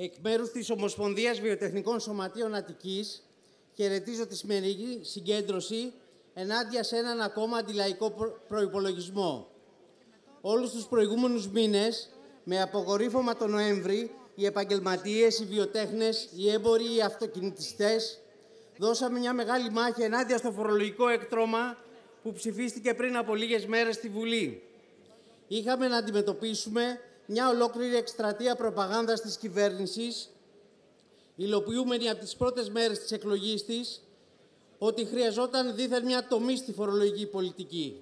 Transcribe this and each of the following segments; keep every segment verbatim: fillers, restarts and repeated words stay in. Εκ μέρους της Ομοσπονδίας Βιοτεχνικών Σωματείων Αττικής, χαιρετίζω τη σημερινή συγκέντρωση ενάντια σε έναν ακόμα αντιλαϊκό προϋπολογισμό. Όλους τους προηγούμενους μήνες, με αποκορύφωμα τον Νοέμβρη, οι επαγγελματίες, οι βιοτέχνες, οι έμποροι, οι αυτοκινητιστές, δώσαμε μια μεγάλη μάχη ενάντια στο φορολογικό εκτρώμα που ψηφίστηκε πριν από λίγες μέρες στη Βουλή. Είχαμε να αντιμετωπίσουμε μια ολόκληρη εκστρατεία προπαγάνδας της κυβέρνησης, υλοποιούμενη από τις πρώτες μέρες της εκλογής της, ότι χρειαζόταν δίθεν μια τομή στη φορολογική πολιτική.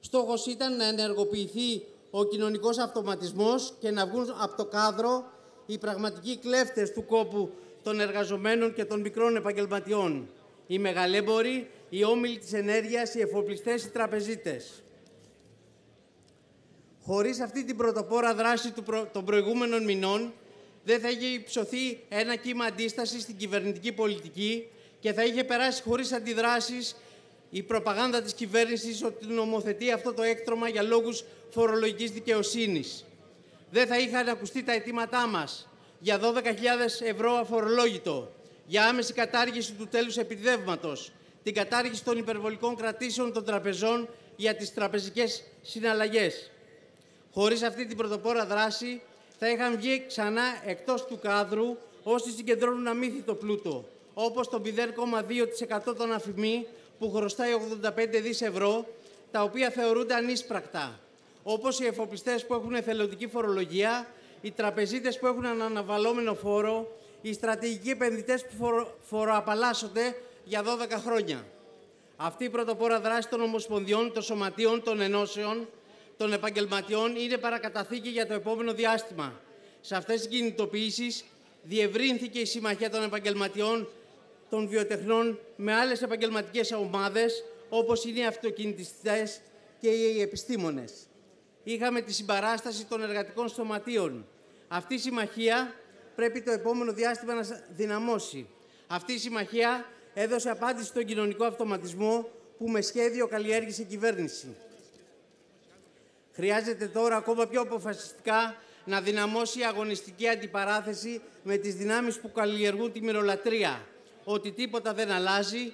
Στόχος ήταν να ενεργοποιηθεί ο κοινωνικός αυτοματισμός και να βγουν από το κάδρο οι πραγματικοί κλέφτες του κόπου των εργαζομένων και των μικρών επαγγελματιών, οι μεγαλέμποροι, οι όμιλοι της ενέργειας, οι εφοπλιστές, οι τραπεζίτες. Χωρίς αυτή την πρωτοπόρα δράση των προηγούμενων μηνών, δεν θα είχε υψωθεί ένα κύμα αντίστασης στην κυβερνητική πολιτική και θα είχε περάσει χωρίς αντιδράσεις η προπαγάνδα της κυβέρνησης ότι νομοθετεί αυτό το έκτρωμα για λόγους φορολογικής δικαιοσύνης. Δεν θα είχαν ακουστεί τα αιτήματά μας για δώδεκα χιλιάδες ευρώ αφορολόγητο, για άμεση κατάργηση του τέλους επιδεύματος, την κατάργηση των υπερβολικών κρατήσεων των τραπεζών για τις τραπεζικές συναλλαγές. Χωρίς αυτή την πρωτοπόρα δράση, θα είχαν βγει ξανά εκτός του κάδρου όσοι συγκεντρώνουν αμύθιτο πλούτο, όπως το μηδέν κόμμα δύο τοις εκατό των αφημί που χρωστάει ογδόντα πέντε δισεκατομμύρια ευρώ, τα οποία θεωρούνται ανίσπρακτα, όπως οι εφοπλιστές που έχουν εθελοντική φορολογία, οι τραπεζίτες που έχουν αναβαλόμενο φόρο, οι στρατηγικοί επενδυτές που φορο, φοροαπαλλάσσονται για δώδεκα χρόνια. Αυτή η πρωτοπόρα δράση των ομοσπονδιών, των σωματείων, των ενώσεων, των επαγγελματιών είναι παρακαταθήκη για το επόμενο διάστημα. Σε αυτές τις κινητοποιήσεις διευρύνθηκε η συμμαχία των επαγγελματιών, των βιοτεχνών με άλλες επαγγελματικές ομάδες, όπως είναι οι αυτοκινητιστές και οι επιστήμονες. Είχαμε τη συμπαράσταση των εργατικών σωματείων. Αυτή η συμμαχία πρέπει το επόμενο διάστημα να δυναμώσει. Αυτή η συμμαχία έδωσε απάντηση στον κοινωνικό αυτοματισμό που με σχέδιο καλλιέργησε η κυβέρνηση. Χρειάζεται τώρα ακόμα πιο αποφασιστικά να δυναμώσει η αγωνιστική αντιπαράθεση με τις δυνάμεις που καλλιεργούν τη μυρολατρεία, ότι τίποτα δεν αλλάζει,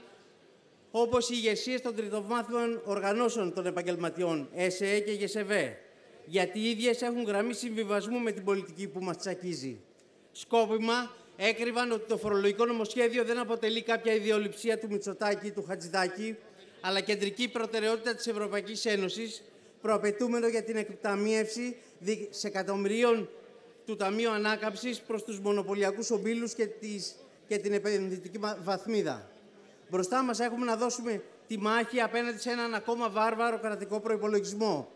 όπως οι ηγεσίες των τριτοβάθμιων οργανώσεων των επαγγελματιών, ΕΣΕΕ και ΓΕΣΕΒΕ, γιατί οι ίδιες έχουν γραμμή συμβιβασμού με την πολιτική που μας τσακίζει. Σκόπιμα έκρυβαν ότι το φορολογικό νομοσχέδιο δεν αποτελεί κάποια ιδεολειψία του Μητσοτάκη ή του Χατζηδάκη, αλλά κεντρική προτεραιότητα της Ευρωπαϊκής Ένωσης, προαπαιτούμενο για την εκταμείευση δισεκατομμυρίων του Ταμείου Ανάκαψης προς τους μονοπωλιακούς ομίλους και, τις, και την επενδυτική βαθμίδα. Μπροστά μας έχουμε να δώσουμε τη μάχη απέναντι σε έναν ακόμα βάρβαρο κρατικό προϋπολογισμό.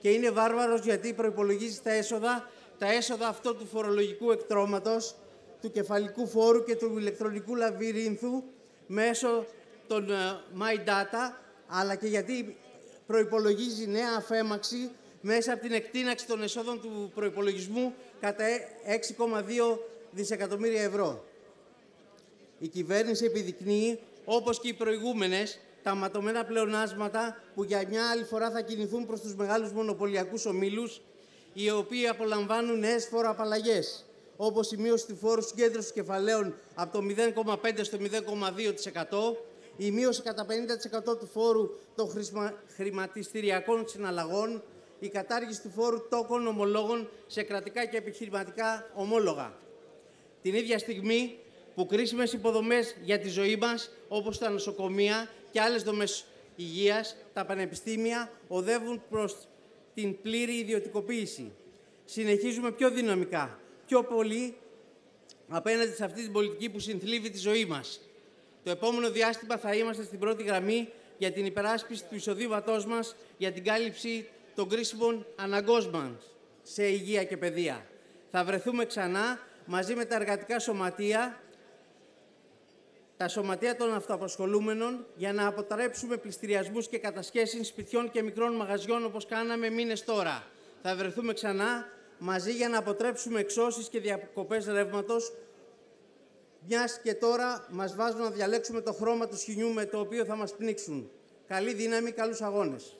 Και είναι βάρβαρος γιατί προϋπολογίζει τα έσοδα, τα έσοδα αυτό του φορολογικού εκτρώματος, του κεφαλικού φόρου και του ηλεκτρονικού λαβυρίνθου μέσω των uh, MyData, αλλά και γιατί προϋπολογίζει νέα αφέμαξη μέσα από την εκτείναξη των εσόδων του προϋπολογισμού κατά έξι κόμμα δύο δισεκατομμύρια ευρώ. Η κυβέρνηση επιδεικνύει, όπως και οι προηγούμενες, τα ματωμένα πλεονάσματα που για μια άλλη φορά θα κινηθούν προς τους μεγάλους μονοπωλιακούς ομίλους, οι οποίοι απολαμβάνουν νέες φοροαπαλλαγές, όπως η μείωση του φόρου συγκέντρωσης κεφαλαίων από το μηδέν κόμμα πέντε τοις εκατό στο μηδέν κόμμα δύο τοις εκατό, η μείωση κατά πενήντα τοις εκατό του φόρου των χρηματιστηριακών συναλλαγών, η κατάργηση του φόρου τόκων ομολόγων σε κρατικά και επιχειρηματικά ομόλογα. Την ίδια στιγμή που κρίσιμες υποδομές για τη ζωή μας, όπως τα νοσοκομεία και άλλες δομές υγείας, τα πανεπιστήμια, οδεύουν προς την πλήρη ιδιωτικοποίηση. Συνεχίζουμε πιο δυναμικά, πιο πολύ απέναντι σε αυτή την πολιτική που συνθλίβει τη ζωή μας. Το επόμενο διάστημα θα είμαστε στην πρώτη γραμμή για την υπεράσπιση του εισοδήματός μας, για την κάλυψη των κρίσιμων αναγκών μας σε υγεία και παιδεία. Θα βρεθούμε ξανά μαζί με τα εργατικά σωματεία, τα σωματεία των αυτοαπασχολούμενων, για να αποτρέψουμε πληστηριασμούς και κατασχέσεις σπιτιών και μικρών μαγαζιών όπως κάναμε μήνες τώρα. Θα βρεθούμε ξανά μαζί για να αποτρέψουμε εξώσεις και διακοπές ρεύματος, μιας και τώρα μας βάζουν να διαλέξουμε το χρώμα του σκηνιού με το οποίο θα μας πνίξουν. Καλή δύναμη, καλούς αγώνες.